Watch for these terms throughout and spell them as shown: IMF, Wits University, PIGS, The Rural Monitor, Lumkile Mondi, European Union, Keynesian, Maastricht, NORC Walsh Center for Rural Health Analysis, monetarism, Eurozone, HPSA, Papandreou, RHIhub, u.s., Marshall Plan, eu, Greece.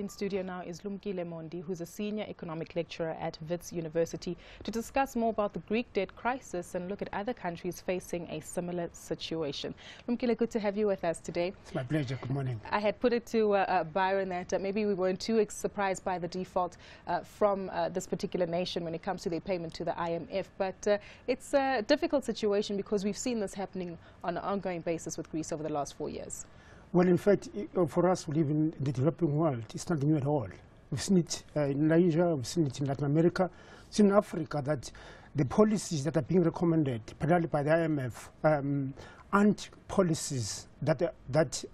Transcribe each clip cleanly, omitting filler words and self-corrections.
In studio now is Lumkile Mondi, who's a senior economic lecturer at Wits University, to discuss more about the Greek debt crisis and look at other countries facing a similar situation. Lumkile, good to have you with us today. It's my pleasure. Good morning. I had put it to Byron that maybe we weren't too surprised by the default from this particular nation when it comes to their payment to the IMF, but it's a difficult situation because we've seen this happening on an ongoing basis with Greece over the last 4 years. Well, in fact, for us, we live in the developing world. It's not new at all. We've seen it in Asia, we've seen it in Latin America, we've seen in Africa that the policies that are being recommended, particularly by the IMF, aren't policies that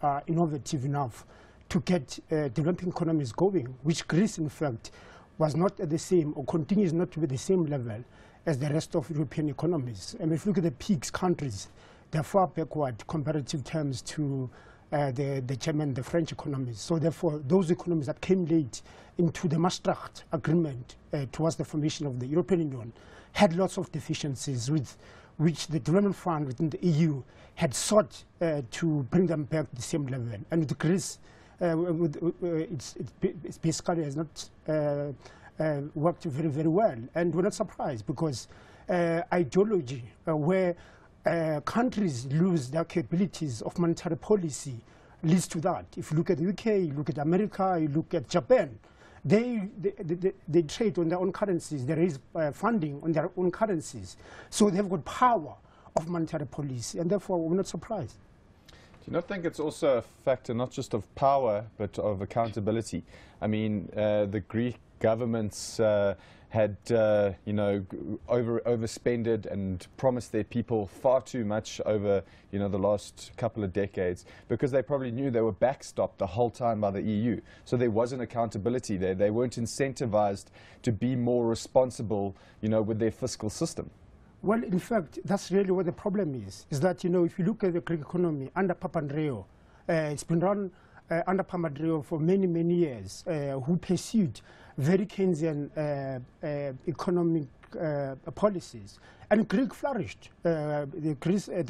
are innovative enough to get developing economies going, which Greece, in fact, was not at the same or continues not to be the same level as the rest of European economies. And if you look at the PIGS countries, they're far backward comparative terms to the German, the French economies. So therefore, those economies that came late into the Maastricht agreement towards the formation of the European Union had lots of deficiencies with which the development fund within the EU had sought to bring them back to the same level. And with Greece, it's basically has not worked very, very well. And we're not surprised because ideology where countries lose their capabilities of monetary policy leads to that. If you look at the UK, you look at America, you look at Japan, they trade on their own currencies, they raise funding on their own currencies. So they've got power of monetary policy, and therefore we're not surprised. Do you not think it's also a factor not just of power, but of accountability? I mean, the Greek governments had, you know, overspended and promised their people far too much over, you know, the last couple of decades because they probably knew they were backstopped the whole time by the EU. So there wasn't accountability there. They weren't incentivized to be more responsible, you know, with their fiscal system. Well, in fact, that's really what the problem is that, you know, if you look at the Greek economy under Papandreou, it's been run under Papandreou for many, many years, who pursued very Keynesian economic policies. And Greek flourished. The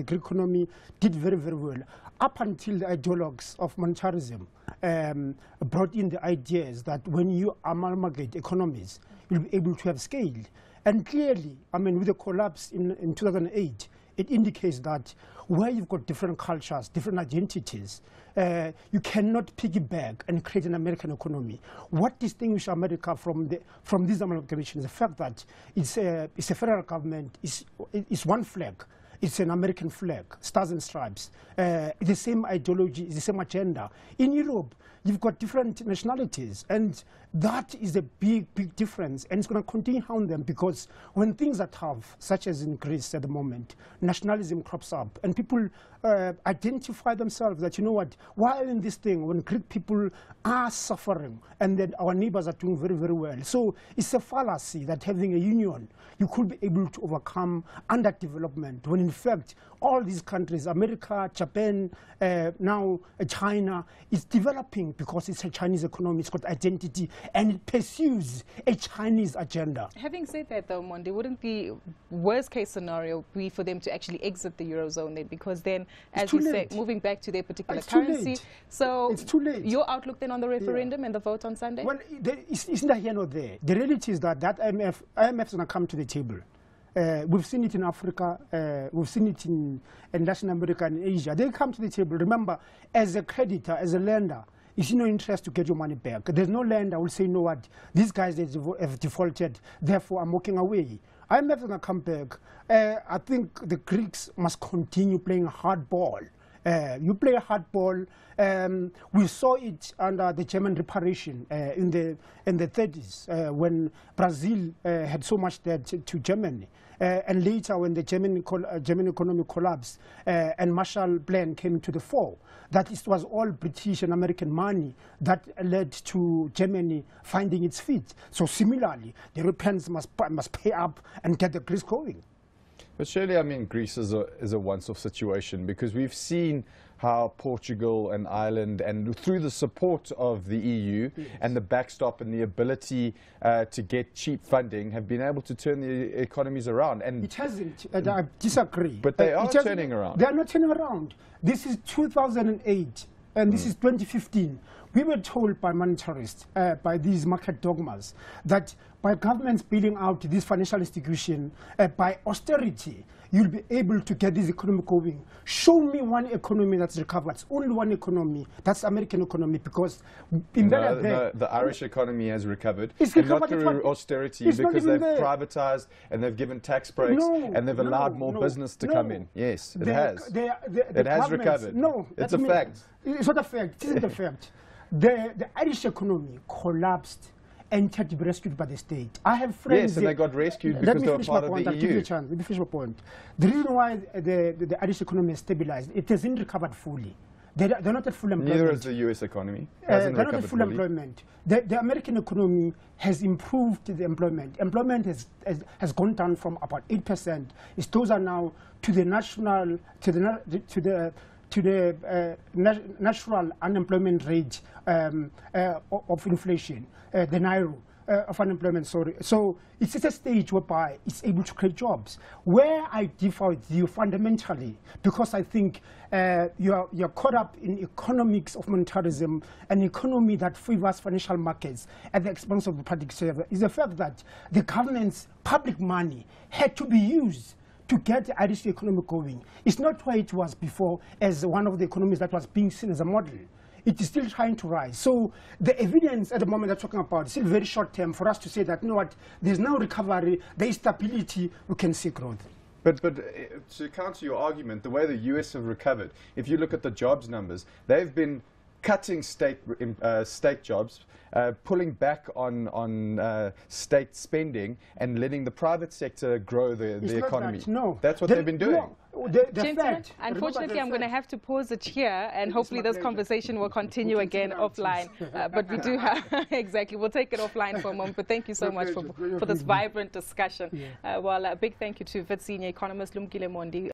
Greek economy did very, very well up until the ideologues of monetarism brought in the ideas that when you amalgamate economies, you'll be able to have scale. And clearly, I mean, with the collapse in 2008, it indicates that where you've got different cultures, different identities, you cannot piggyback and create an American economy. What distinguishes America from these amalgamations is the fact that it's a federal government, it's one flag. It's an American flag, stars and stripes. The same ideology, the same agenda. In Europe, you've got different nationalities, and that is a big, big difference. And it's going to continue to harm them because when things are tough, such as in Greece at the moment, nationalism crops up, and people identify themselves that, you know what, why in this thing when Greek people are suffering and then our neighbors are doing very, very well? So it's a fallacy that having a union, you could be able to overcome underdevelopment when in fact, all these countries, America, Japan, now China, is developing because it's a Chinese economy, it's got identity, and it pursues a Chinese agenda. Having said that, though, Mondi, wouldn't the worst-case scenario be for them to actually exit the Eurozone then? Because then, as you say, moving back to their particular currency. So it's too late. Your outlook then on the referendum and the vote on Sunday? Well, it's not here nor there. The reality is that IMF is going to come to the table. We've seen it in Africa, we've seen it in Latin America and Asia. They come to the table. Remember, as a creditor, as a lender, it's in your interest to get your money back. There's no lender who will say, you know what, these guys have defaulted, therefore I'm walking away. I'm not going to come back. I think the Greeks must continue playing hardball. You play hardball. We saw it under the German reparation in the 30s when Brazil had so much debt to Germany, and later when the German economy collapsed and Marshall Plan came into the fore, that it was all British and American money that led to Germany finding its feet. So similarly, the Europeans must pay up and get the Greece going. But surely, I mean, Greece is a once-off situation because we've seen how Portugal and Ireland, and through the support of the EU and the backstop and the ability to get cheap funding, have been able to turn the economies around. And it hasn't, and I disagree. But they are turning around. They are not turning around. This is 2008, and this is 2015. We were told by monetarists, by these market dogmas, that by governments building out this financial institution, by austerity, you'll be able to get this economy going. Show me one economy that's recovered. It's only one economy. That's American economy, because in the Irish economy has recovered. It's recovered, not through austerity, because they've privatized and they've given tax breaks and they've allowed more business to come in. Yes, it has. It has recovered. No, it's a fact. It's not a fact. It isn't a fact. The Irish economy collapsed and had to be rescued by the state. I have friends. Yes, and they got rescued because they were part of the EU. Let me finish my point. The reason why the Irish economy has stabilized, it hasn't recovered fully. They're not at full employment. Neither is the US economy. They're not at full employment. The American economy has improved the employment. Employment has gone down from about 8%. It's closer now to the national, natural unemployment rate of inflation, the Nairo of unemployment, sorry. So it's at a stage whereby it's able to create jobs. Where I differ with you fundamentally, because I think you're caught up in economics of monetarism, an economy that favors financial markets at the expense of the public sector, is the fact that the government's public money had to be used to get the Irish economy going. It's not where it was before, as one of the economies that was being seen as a model. It is still trying to rise. So the evidence at the moment they're talking about is still very short term for us to say that, you know what, there's now recovery, there is stability, we can see growth. But to counter your argument, the way the US have recovered, if you look at the jobs numbers, they've been cutting state jobs, pulling back on state spending, and letting the private sector grow the economy. That, no. That's what they've been doing. No. Gentlemen, unfortunately, I'm going to have to pause it here, and hopefully this conversation will continue again offline. But we do have, exactly, we'll take it offline for a moment. But thank you so much for this vibrant discussion. Well, a big thank you to Wits Senior Economist Lumkile Mondi.